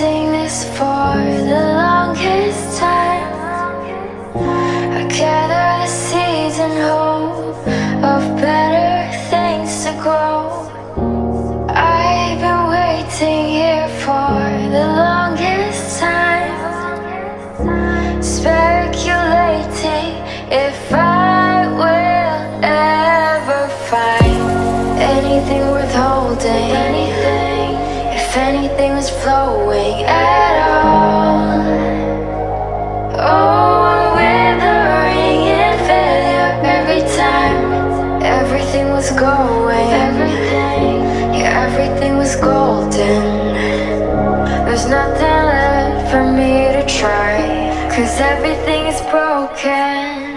wanting this for the longest time. I gather the seeds and hope of better things to grow. I've been waiting here for the longest time, speculating if I will ever find anything worth holding, if anything was flowing at all. Oh, I'm withering in failure every time. Everything was going, yeah, everything was golden. There's nothing left for me to try, 'cause everything is broken.